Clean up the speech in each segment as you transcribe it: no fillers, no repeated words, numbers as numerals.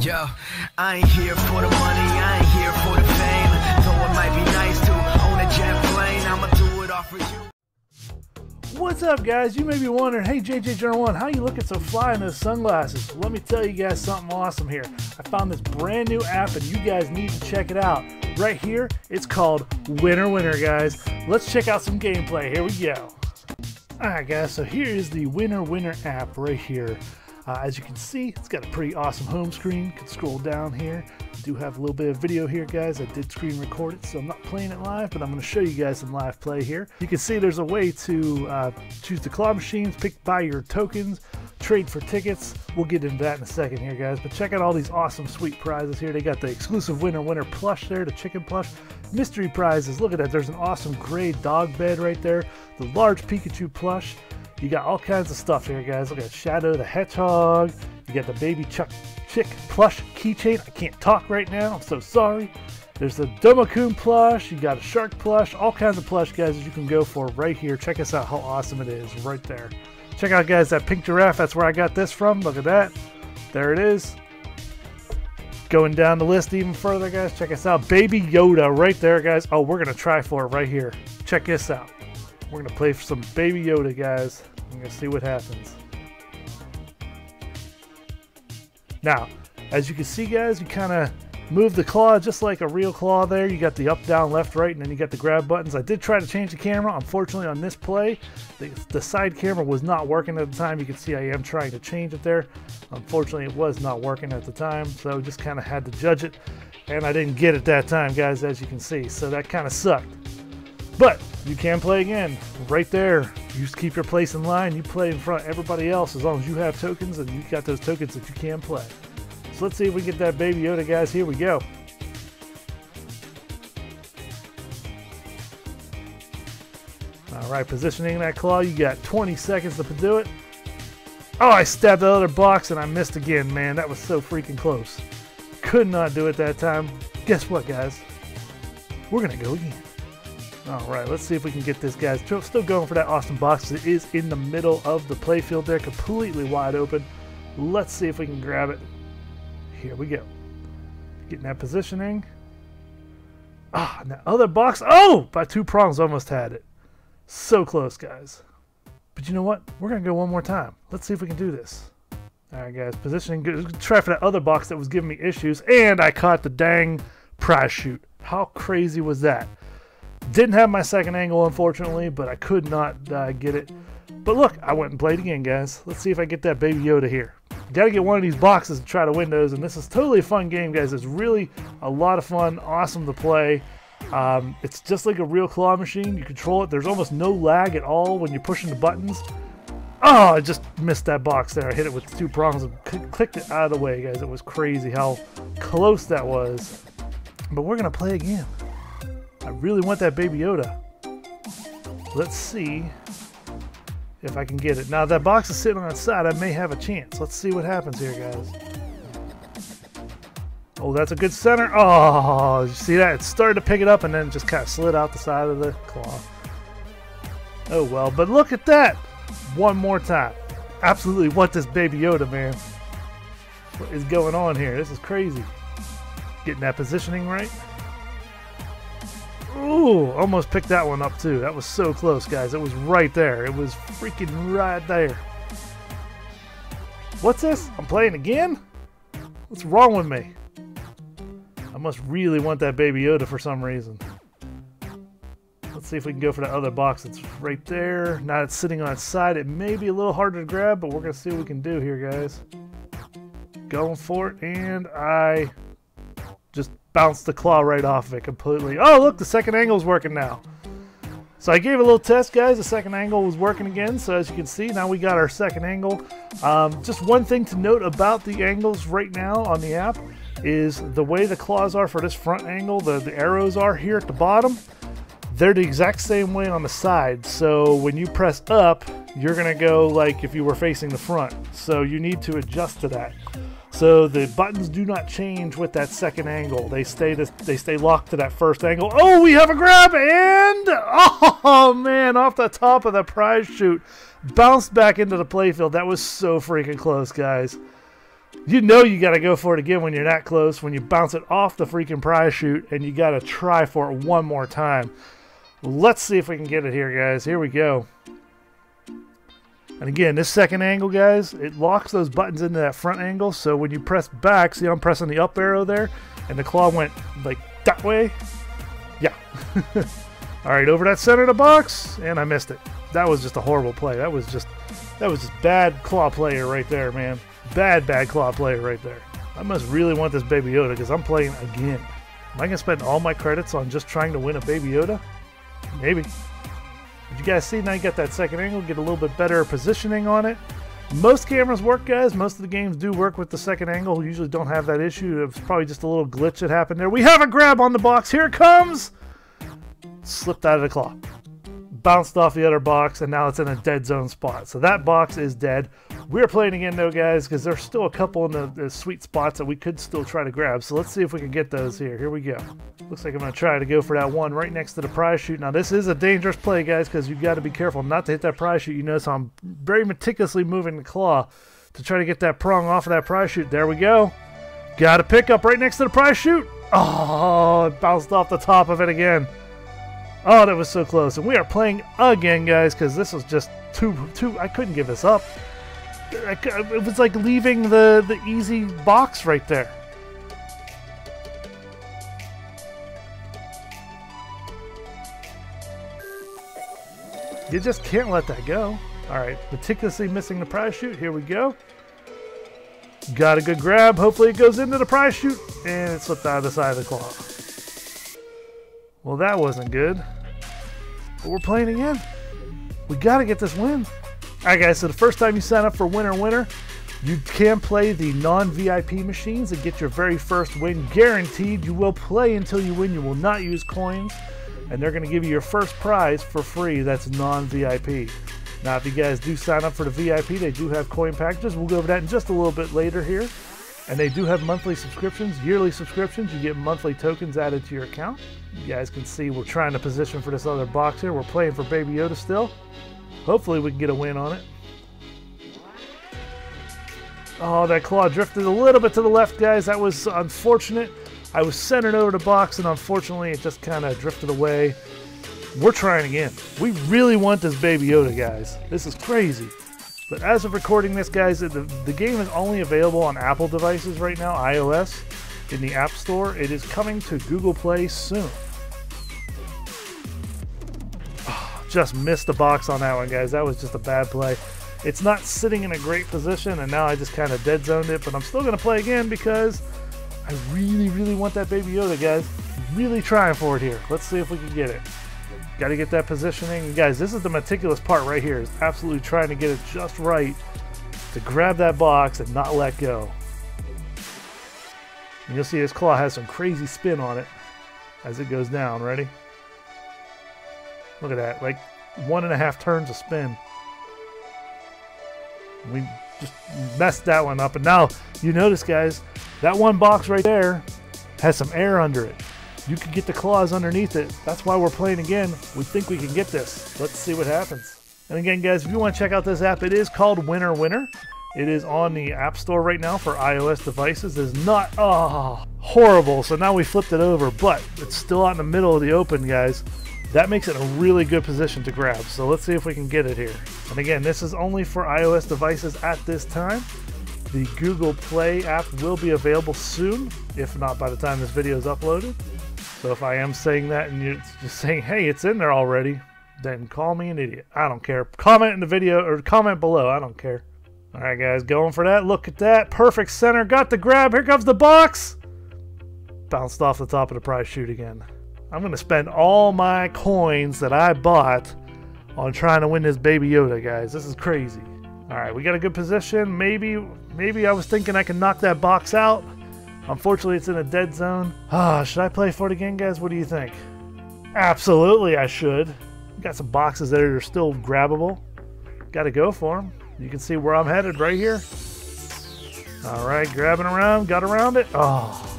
Yo, I ain't here for the money, I ain't here for the fame. Though it might be nice to own a jet plane, I'ma do it all for you. What's up, guys? You may be wondering, hey JJGeneral1, how you looking so fly in those sunglasses? Let me tell you guys something awesome here. I found this brand new app and you guys need to check it out. Right here, it's called Winner Winner, guys. Let's check out some gameplay. Here we go. Alright guys, so here is the Winner Winner app right here. As you can see, it's got a pretty awesome home screen. You can scroll down here. I do have a little bit of video here, guys. I did screen record it, so I'm not playing it live, but I'm going to show you guys some live play here. You can see there's a way to choose the claw machines, buy your tokens, trade for tickets. We'll get into that in a second here, guys, but check out all these awesome sweet prizes here. They got the exclusive Winner Winner plush there, the chicken plush. Mystery prizes, look at that. There's an awesome gray dog bed right there, the large Pikachu plush. You got all kinds of stuff here, guys. Look at Shadow the Hedgehog. You got the Baby Chick plush keychain. I can't talk right now. I'm so sorry. There's the Domo Koon plush. You got a shark plush. All kinds of plush, guys, that you can go for right here. Check us out how awesome it is right there. Check out, guys, that pink giraffe. That's where I got this from. Look at that. There it is. Going down the list even further, guys. Check us out. Baby Yoda right there, guys. Oh, we're going to try for it right here. Check this out. We're going to play for some Baby Yoda, guys. I'm going to see what happens. Now, as you can see, guys, you kind of move the claw just like a real claw there. You got the up, down, left, right, and then you got the grab buttons. I did try to change the camera. Unfortunately, on this play, the side camera was not working at the time. You can see I am trying to change it there. Unfortunately, it was not working at the time, so I just kind of had to judge it. And I didn't get it that time, guys, as you can see. So that kind of sucked. But you can play again right there. You just keep your place in line. You play in front of everybody else as long as you have tokens and you got those tokens that you can play. So let's see if we get that Baby Yoda, guys. Here we go. All right, positioning that claw. You got 20 seconds to do it. Oh, I stabbed that other box and I missed again, man. That was so freaking close. Could not do it that time. Guess what, guys? We're going to go again. All right, let's see if we can get this, guys. Still going for that awesome box. It is in the middle of the playfield there, completely wide open. Let's see if we can grab it. Here we go. Getting that positioning. Ah, and that other box. Oh, by two prongs, almost had it. So close, guys. But you know what? We're going to go one more time. Let's see if we can do this. All right, guys, positioning. Good. Try for that other box that was giving me issues, and I caught the dang prize chute. How crazy was that? Didn't have my second angle, unfortunately, but I could not get it. But look, I went and played again, guys. Let's see if I get that Baby Yoda here. Gotta get one of these boxes to try to win those, and this is totally a fun game, guys. It's really a lot of fun, awesome to play. It's just like a real claw machine. You control it. There's almost no lag at all when you're pushing the buttons. Oh, I just missed that box there. I hit it with two prongs and clicked it out of the way, guys. It was crazy how close that was. But we're gonna play again. I really want that Baby Yoda. Let's see if I can get it. Now that box is sitting on its side. I may have a chance. Let's see what happens here, guys. Oh, that's a good center. Oh, you see that? It started to pick it up and then just kind of slid out the side of the claw. Oh well, but look at that. One more time. Absolutely want this Baby Yoda, man. What is going on here? This is crazy. Getting that positioning right. Ooh, almost picked that one up too. That was so close, guys. It was right there. It was freaking right there. What's this? I'm playing again? What's wrong with me? I must really want that Baby Yoda for some reason. Let's see if we can go for the other box. It's right there. Now it's sitting on its side. It may be a little harder to grab, but we're going to see what we can do here, guys. Going for it, and I just bounced the claw right off of it completely. Oh, look, the second angle's working now. So I gave a little test, guys. The second angle was working again. So as you can see, now we got our second angle. Just one thing to note about the angles right now on the app is the way the claws are for this front angle, the arrows are here at the bottom. They're the exact same way on the side. So when you press up, you're going to go like if you were facing the front. So you need to adjust to that. So the buttons do not change with that second angle. They stay locked to that first angle. Oh, we have a grab, and oh man, off the top of the prize chute, bounced back into the playfield. That was so freaking close, guys. You know you got to go for it again when you're not close, when you bounce it off the freaking prize chute, and you got to try for it one more time. Let's see if we can get it here, guys. Here we go. And again, this second angle, guys, it locks those buttons into that front angle. So when you press back, see I'm pressing the up arrow there, and the claw went like that way. Yeah. All right, over that center of the box, and I missed it. That was just a horrible play. That was just bad claw player right there, man. Bad claw player right there. I must really want this Baby Yoda because I'm playing again. Am I gonna spend all my credits on just trying to win a Baby Yoda? Maybe. But you guys see, now you got that second angle, get a little bit better positioning on it. Most cameras work, guys. Most of the games do work with the second angle. We usually don't have that issue. It's probably just a little glitch that happened there. We have a grab on the box. Here it comes. Slipped out of the claw. Bounced off the other box, and now it's in a dead zone spot. So that box is dead. We're playing again though, guys, because there's still a couple in the sweet spots that we could still try to grab. So let's see if we can get those here. Here we go. Looks like I'm going to try to go for that one right next to the prize chute. Now this is a dangerous play, guys, because you've got to be careful not to hit that prize chute. You notice I'm very meticulously moving the claw to try to get that prong off of that prize chute. There we go. Got a pickup right next to the prize chute. Oh, it bounced off the top of it again. Oh, that was so close. And we are playing again, guys, because this was just too... I couldn't give this up. It was like leaving the easy box right there. You just can't let that go. All right, meticulously missing the prize chute. Here we go. Got a good grab. Hopefully it goes into the prize chute. And it slipped out of the side of the claw. Well, that wasn't good. But we're playing again. We got to get this win. All right, guys, so the first time you sign up for Winner Winner, you can play the non-VIP machines and get your very first win guaranteed. You will play until you win. You will not use coins, and they're going to give you your first prize for free. That's non-VIP. Now, if you guys do sign up for the VIP, they do have coin packages. We'll go over that in just a little bit later here. And they do have monthly subscriptions, yearly subscriptions. You get monthly tokens added to your account. You guys can see we're trying to position for this other box here. We're playing for Baby Yoda still. Hopefully we can get a win on it. Oh, that claw drifted a little bit to the left, guys. That was unfortunate. I was centered over the box, and unfortunately it just kind of drifted away. We're trying again. We really want this Baby Yoda, guys. This is crazy. But as of recording this, guys, the game is only available on Apple devices right now, iOS, in the App Store. It is coming to Google Play soon. Oh, just missed the box on that one, guys. That was just a bad play. It's not sitting in a great position, and now I just kind of dead zoned it. But I'm still going to play again because I really, really want that Baby Yoda, guys. Really trying for it here. Let's see if we can get it. Got to get that positioning. Guys, this is the meticulous part right here. Is absolutely trying to get it just right to grab that box and not let go. And you'll see this claw has some crazy spin on it as it goes down. Ready? Look at that. Like 1.5 turns of spin. We just messed that one up. And now you notice, guys, that one box right there has some air under it. You can get the claws underneath it. That's why we're playing again. We think we can get this. Let's see what happens. And again, guys, if you want to check out this app, it is called Winner Winner. It is on the App Store right now for iOS devices. It's not, oh, horrible. So now we flipped it over, but it's still out in the middle of the open, guys. That makes it a really good position to grab. So let's see if we can get it here. And again, this is only for iOS devices at this time. The Google Play app will be available soon, if not by the time this video is uploaded. So if I am saying that and you're just saying, hey, it's in there already, then call me an idiot. I don't care. Comment in the video or comment below. I don't care. All right, guys, going for that. Look at that. Perfect center. Got the grab. Here comes the box. Bounced off the top of the prize chute again. I'm going to spend all my coins that I bought on trying to win this Baby Yoda, guys. This is crazy. All right, we got a good position. Maybe I was thinking I can knock that box out. Unfortunately, it's in a dead zone. Ah, should I play for it again, guys? What do you think? Absolutely, I should. Got some boxes there that are still grabbable. Got to go for them. You can see where I'm headed right here. All right, grabbing around. Got around it. Oh,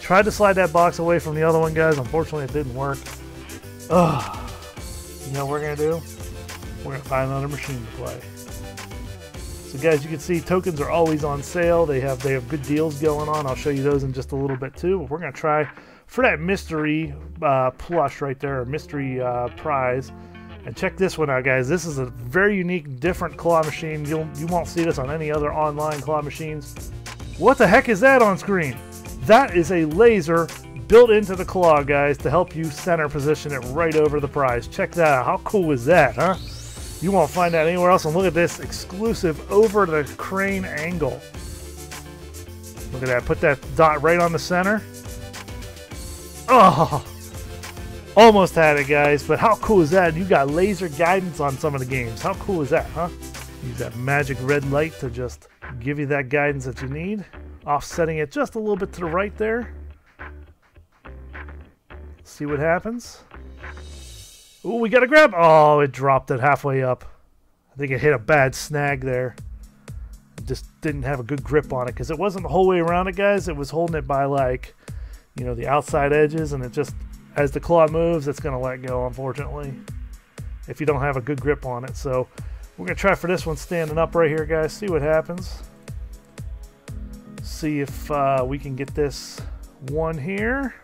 tried to slide that box away from the other one, guys. Unfortunately, it didn't work. Oh, you know what we're going to do? We're going to find another machine to play. So guys, you can see tokens are always on sale. They have good deals going on. I'll show you those in just a little bit too. But we're gonna try for that mystery plush right there, or mystery prize. And check this one out, guys. This is a very unique, different claw machine. You won't see this on any other online claw machines. What the heck is that on screen? That is a laser built into the claw, guys, to help you center position it right over the prize. Check that out. How cool is that, huh? You won't find that anywhere else. And look at this exclusive over the crane angle. Look at that. Put that dot right on the center. Oh, almost had it, guys. But how cool is that? You got laser guidance on some of the games. How cool is that, huh? Use that magic red light to just give you that guidance that you need. Offsetting it just a little bit to the right there. See what happens. Oh, we got a grab. Oh, it dropped it halfway up. I think it hit a bad snag there. It just didn't have a good grip on it because it wasn't the whole way around it, guys. It was holding it by, like, you know, the outside edges, and it just, as the claw moves, it's going to let go, unfortunately, if you don't have a good grip on it. So we're going to try for this one standing up right here, guys. See what happens. See if we can get this one here.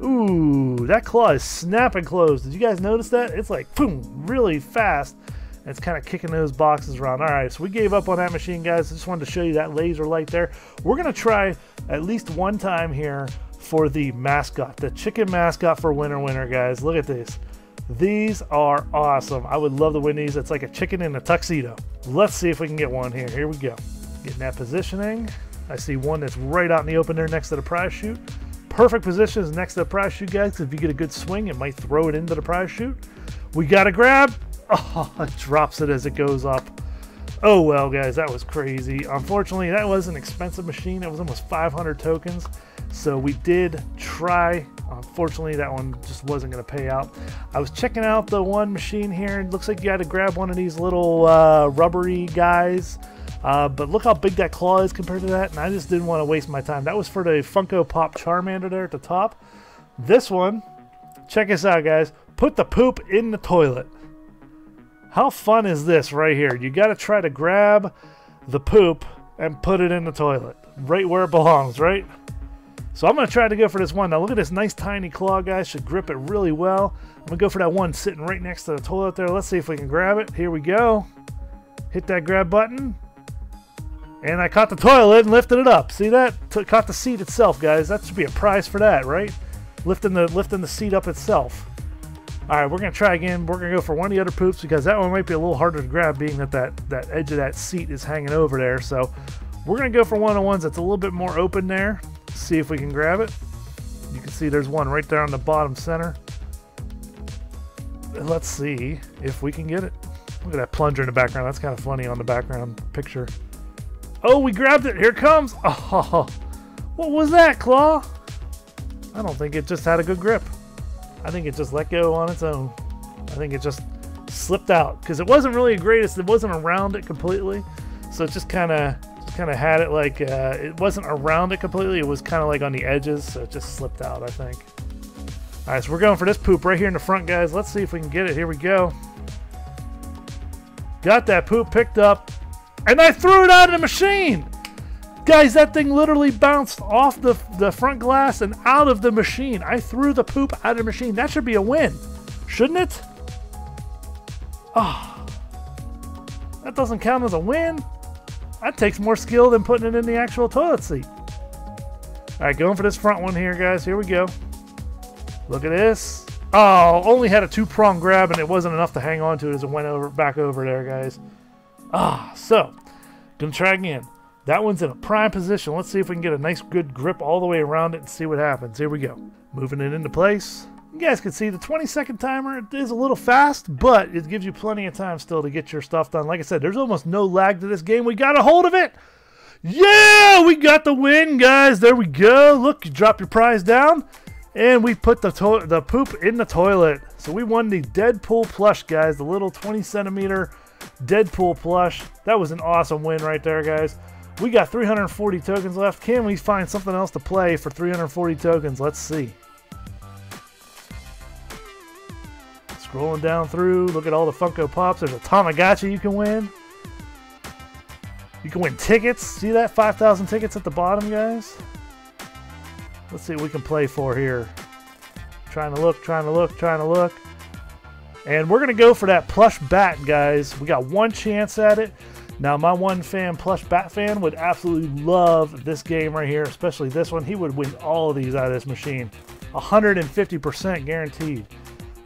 Ooh, that claw is snapping closed. Did you guys notice that? It's like, boom, really fast. And it's kind of kicking those boxes around. All right, so we gave up on that machine, guys. I just wanted to show you that laser light there. We're going to try at least one time here for the mascot, the chicken mascot for Winner Winner, guys. Look at this. These are awesome. I would love to win these. It's like a chicken in a tuxedo. Let's see if we can get one here. Here we go. Getting that positioning. I see one that's right out in the open there next to the prize chute. Perfect position is next to the prize chute, guys, because if you get a good swing, it might throw it into the prize chute. We got a grab. Oh, it drops it as it goes up. Oh, well, guys, that was crazy. Unfortunately, that was an expensive machine. It was almost 500 tokens. So we did try. Unfortunately, that one just wasn't going to pay out. I was checking out the one machine here. It looks like you had to grab one of these little rubbery guys. But look how big that claw is compared to that, and I just didn't want to waste my time. That was for the Funko Pop Charmander there at the top. This one, check this out, guys. Put the poop in the toilet. How fun is this right here? You got to try to grab the poop and put it in the toilet, right where it belongs, right? So I'm going to try to go for this one. Now look at this nice tiny claw, guys. Should grip it really well. I'm going to go for that one sitting right next to the toilet there. Let's see if we can grab it. Here we go. Hit that grab button. And I caught the toilet and lifted it up. See that? Caught the seat itself, guys. That should be a prize for that, right? Lifting the seat up itself. All right, we're going to try again. We're going to go for one of the other poops because that one might be a little harder to grab, being that that edge of that seat is hanging over there. So we're going to go for one of the ones that's a little bit more open there. See if we can grab it. You can see there's one right there on the bottom center. Let's see if we can get it. Look at that plunger in the background. That's kind of funny on the background picture. Oh, we grabbed it. Here it comes. Oh, what was that, claw? I don't think it just had a good grip. I think it just let go on its own. I think it just slipped out because it wasn't really the greatest. It wasn't around it completely. So it just kind of had it like, it wasn't around it completely. It was kind of like on the edges. So it just slipped out, I think. All right, so we're going for this poop right here in the front, guys. Let's see if we can get it. Here we go. Got that poop picked up. And I threw it out of the machine! Guys, that thing literally bounced off the front glass and out of the machine. I threw the poop out of the machine. That should be a win, shouldn't it? Oh, that doesn't count as a win. That takes more skill than putting it in the actual toilet seat. All right, going for this front one here, guys. Here we go. Look at this. Oh, only had a two-prong grab, and it wasn't enough to hang on to it as it went over back over there, guys. Ah, so gonna try again. That one's in a prime position. Let's see if we can get a nice good grip all the way around it and see what happens. Here we go. Moving it into place. You guys can see the 20-second timer is a little fast, but it gives you plenty of time still to get your stuff done. Like I said, there's almost no lag to this game. We got a hold of it. Yeah, we got the win, guys. There we go. Look, you drop your prize down, and we put the poop in the toilet. So we won the Deadpool plush, guys. The little 20-centimeter. Deadpool plush. That was an awesome win right there, guys. We got 340 tokens left. Can we find something else to play for 340 tokens? Let's see. Scrolling down through, look at all the Funko Pops. There's a Tamagotchi you can win. You can win tickets. See that? 5,000 tickets at the bottom, guys. Let's see what we can play for here. Trying to look, trying to look, trying to look. And we're going to go for that plush bat, guys. We got one chance at it. Now, my one fan, plush bat fan, would absolutely love this game right here, especially this one. He would win all of these out of this machine. 150% guaranteed.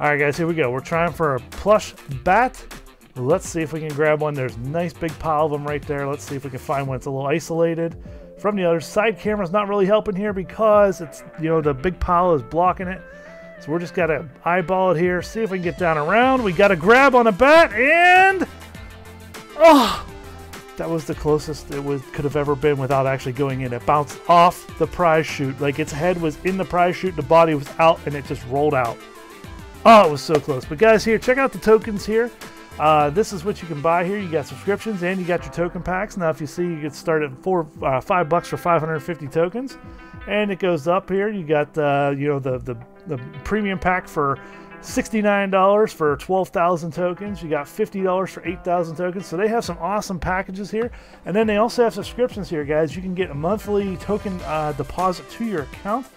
All right, guys, here we go. We're trying for a plush bat. Let's see if we can grab one. There's a nice big pile of them right there. Let's see if we can find one. It's a little isolated from the other. Side camera's not really helping here because it's, you know, the big pile is blocking it. So we're just got to eyeball it here. See if we can get down around. We got a grab on a bat and... oh! That was the closest it could have ever been without actually going in. It bounced off the prize chute. Like, its head was in the prize chute, the body was out, and it just rolled out. Oh, it was so close. But guys, here, check out the tokens here. This is what you can buy here. You got subscriptions and you got your token packs. Now, if you see, you get started at $5 for 550 tokens, and it goes up here. You got you know, the premium pack for $69 for 12,000 tokens. You got $50 for 8,000 tokens. So they have some awesome packages here. And then they also have subscriptions here, guys. You can get a monthly token deposit to your account.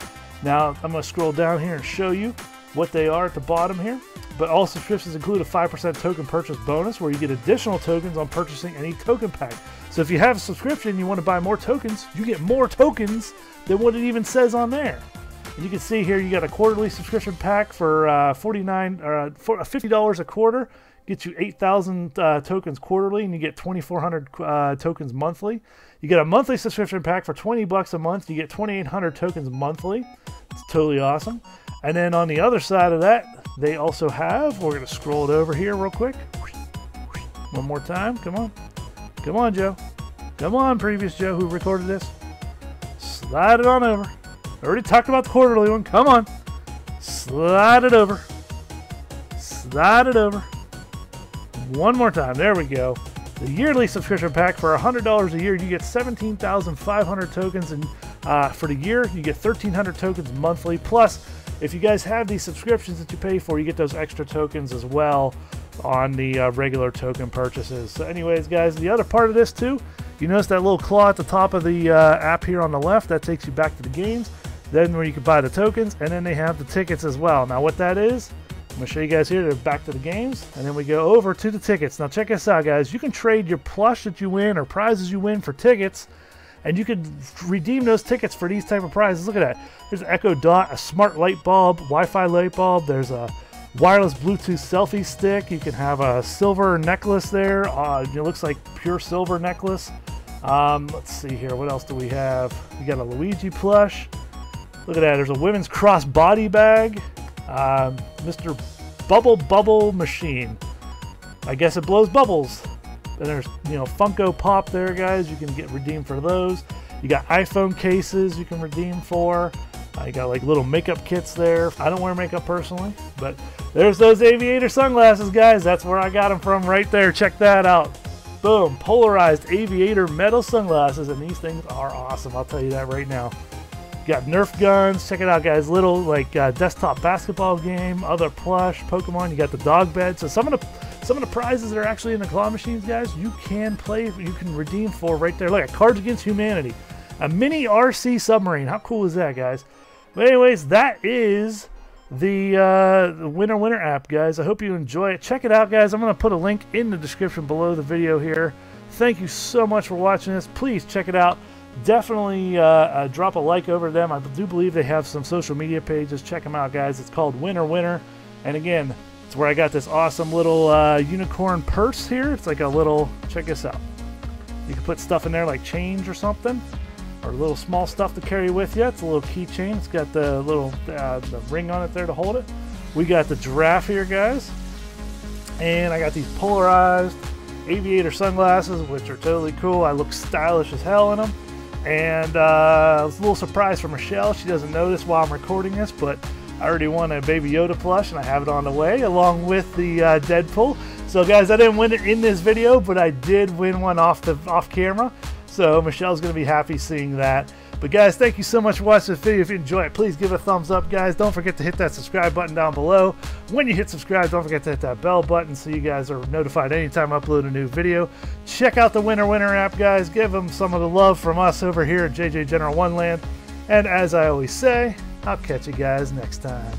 Now, I'm going to scroll down here and show you what they are at the bottom here. But all subscriptions include a 5% token purchase bonus where you get additional tokens on purchasing any token pack. So if you have a subscription, you want to buy more tokens, you get more tokens than what it even says on there. And you can see here, you got a quarterly subscription pack for $50 a quarter. Gets you 8,000 tokens quarterly, and you get 2,400 tokens monthly. You get a monthly subscription pack for $20 a month. You get 2,800 tokens monthly. It's totally awesome. And then on the other side of that, they also have, we're going to scroll it over here real quick. One more time. Come on. Come on, Joe. Come on, previous Joe who recorded this. Slide it on over. Already talked about the quarterly one. Come on. Slide it over. Slide it over. One more time. There we go. The yearly subscription pack for $100 a year, you get 17,500 tokens, and for the year, you get 1,300 tokens monthly. Plus, if you guys have these subscriptions that you pay for, you get those extra tokens as well on the regular token purchases. So anyways, guys, the other part of this too, you notice that little claw at the top of the app here on the left, that takes you back to the games, then where you can buy the tokens, and then they have the tickets as well. Now what that is, I'm going to show you guys here, they're back to the games, and then we go over to the tickets. Now check this out, guys. You can trade your plush that you win or prizes you win for tickets, and you could redeem those tickets for these type of prizes. Look at that. There's an Echo Dot, a smart light bulb, Wi-Fi light bulb. There's a wireless Bluetooth selfie stick. You can have a silver necklace there. It looks like pure silver necklace. Let's see here. What else do we have? We got a Luigi plush. Look at that. There's a women's crossbody bag. Mr. Bubble Bubble Machine. I guess it blows bubbles. And there's, you know, Funko Pop there, guys. You can get redeemed for those. You got iPhone cases you can redeem for. You got like little makeup kits there. I don't wear makeup personally, but there's those aviator sunglasses, guys. That's where I got them from right there. Check that out. Boom, polarized aviator metal sunglasses, and these things are awesome. I'll tell you that right now. Got Nerf guns. Check it out, guys. Little like desktop basketball game, other plush, Pokemon. You got the dog bed. So some of the prizes that are actually in the claw machines, guys, you can play, you can redeem for right there. Look at Cards Against Humanity, a mini RC submarine. How cool is that, guys? But anyways, that is the Winner Winner app, guys. I hope you enjoy it. Check it out, guys. I'm gonna put a link in the description below the video here. Thank you so much for watching this. Please check it out. Definitely drop a like over to them. I do believe they have some social media pages. Check them out, guys. It's called Winner Winner. And again, it's where I got this awesome little unicorn purse here. It's like a little, check this out. You can put stuff in there like change or something, or little small stuff to carry with you. It's a little keychain. It's got the little the ring on it there to hold it. We got the giraffe here, guys. And I got these polarized aviator sunglasses, which are totally cool. I look stylish as hell in them. And it's a little surprise for Michelle. She doesn't know this while I'm recording this, but I already won a Baby Yoda plush, and I have it on the way along with the Deadpool. So, guys, I didn't win it in this video, but I did win one off camera. So Michelle's going to be happy seeing that. But guys, thank you so much for watching this video. If you enjoyed it, please give it a thumbs up, guys. Don't forget to hit that subscribe button down below. When you hit subscribe, don't forget to hit that bell button so you guys are notified anytime I upload a new video. Check out the Winner Winner app, guys. Give them some of the love from us over here at JJGeneral1 land. And as I always say, I'll catch you guys next time.